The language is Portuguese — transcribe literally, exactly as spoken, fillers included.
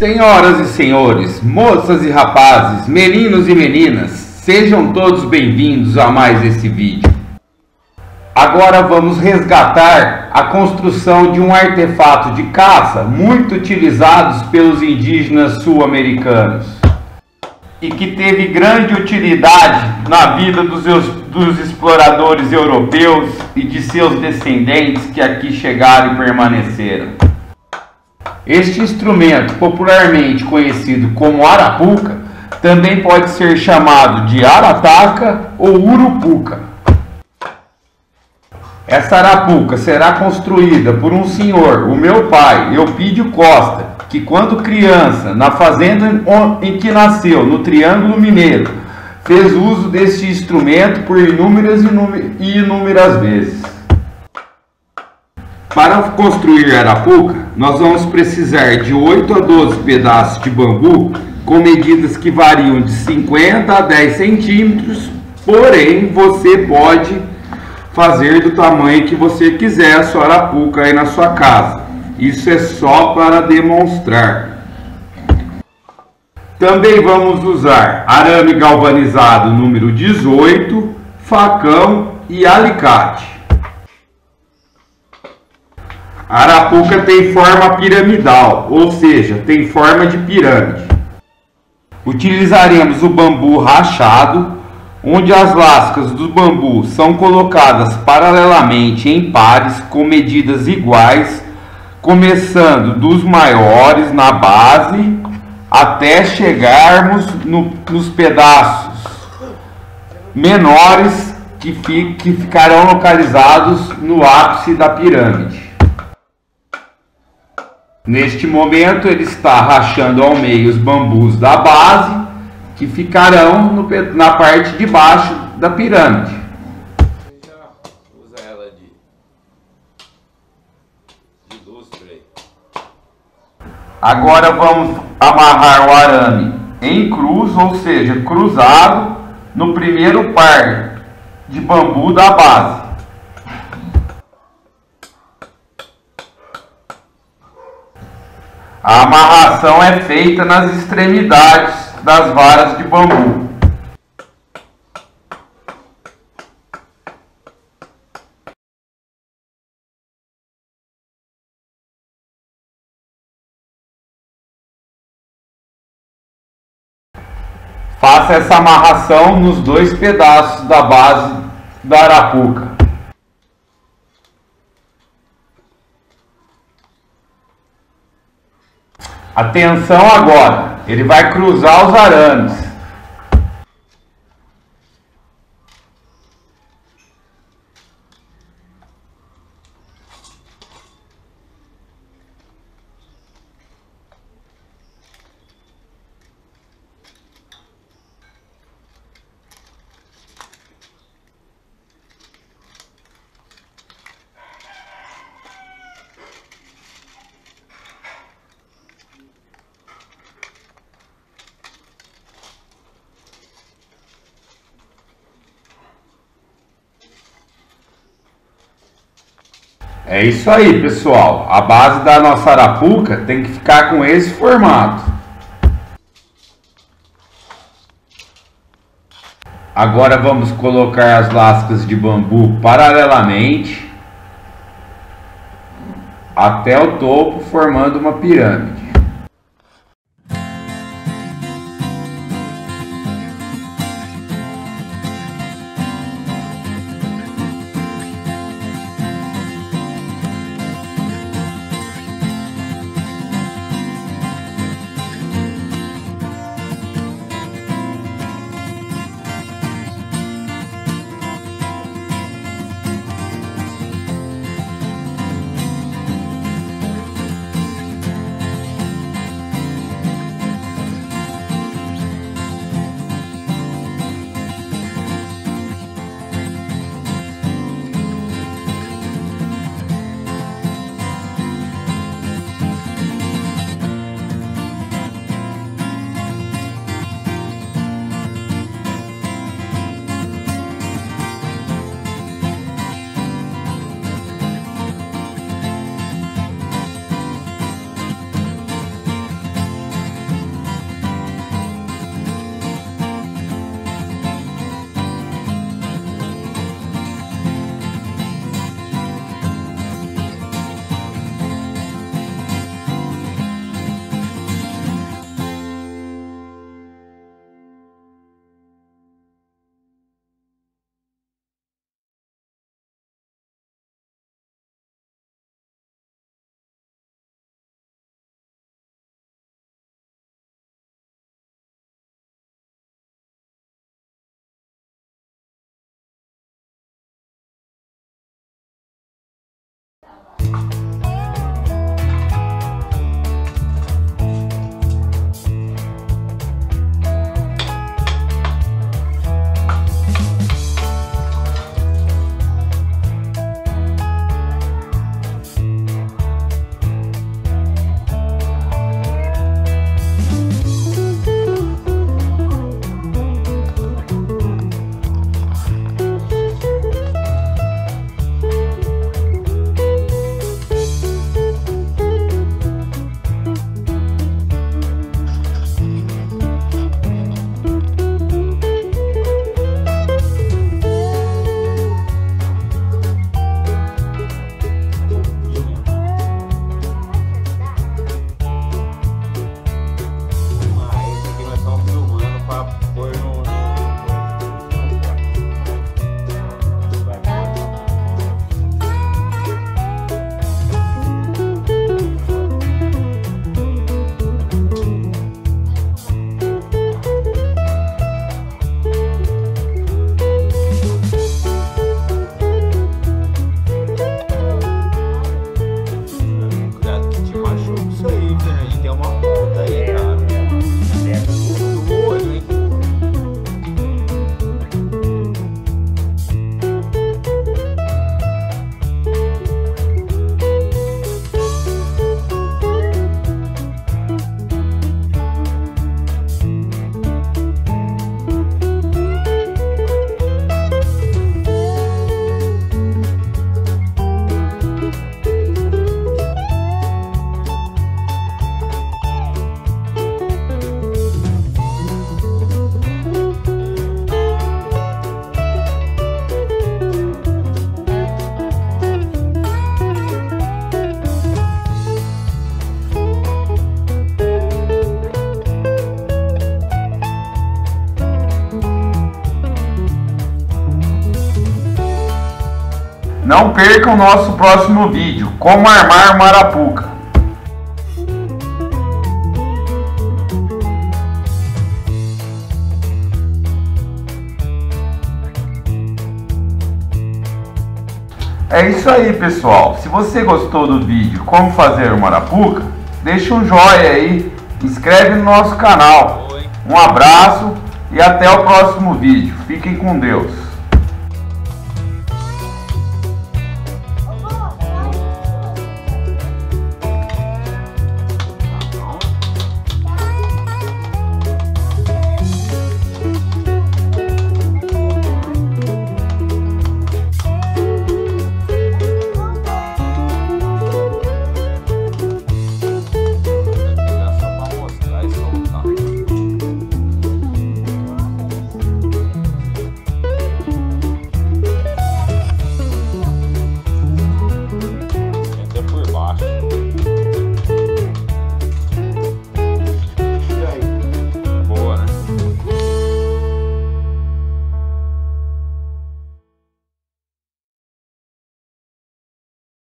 Senhoras e senhores, moças e rapazes, meninos e meninas, sejam todos bem-vindos a mais esse vídeo. Agora vamos resgatar a construção de um artefato de caça muito utilizados pelos indígenas sul-americanos e que teve grande utilidade na vida dos, dos exploradores europeus e de seus descendentes que aqui chegaram e permaneceram. Este instrumento, popularmente conhecido como arapuca, também pode ser chamado de arataca ou urupuca. Essa arapuca será construída por um senhor, o meu pai, Eupídio Costa, que quando criança, na fazenda em que nasceu, no Triângulo Mineiro, fez uso deste instrumento por inúmeras e inúmeras vezes. Para construir a arapuca, nós vamos precisar de oito a doze pedaços de bambu, com medidas que variam de cinquenta a dez centímetros, porém você pode fazer do tamanho que você quiser a sua arapuca aí na sua casa. Isso é só para demonstrar. Também vamos usar arame galvanizado número dezoito, facão e alicate. A arapuca tem forma piramidal, ou seja, tem forma de pirâmide. Utilizaremos o bambu rachado, onde as lascas do bambu são colocadas paralelamente em pares com medidas iguais, começando dos maiores na base até chegarmos no, nos pedaços menores que, fi, que ficarão localizados no ápice da pirâmide. Neste momento ele está rachando ao meio os bambus da base, que ficarão no, na parte de baixo da pirâmide. Usa ela de, de lustre. Agora vamos amarrar o arame em cruz, ou seja, cruzado, no primeiro par de bambu da base. A amarração é feita nas extremidades das varas de bambu. Faça essa amarração nos dois pedaços da base da arapuca. Atenção agora, ele vai cruzar os arames. É isso aí, pessoal. A base da nossa arapuca tem que ficar com esse formato. Agora vamos colocar as lascas de bambu paralelamente até o topo, formando uma pirâmide. Não perca o nosso próximo vídeo, como armar uma arapuca. É isso aí, pessoal. Se você gostou do vídeo como fazer uma arapuca, deixa um joinha aí, inscreve no nosso canal. Um abraço e até o próximo vídeo. Fiquem com Deus.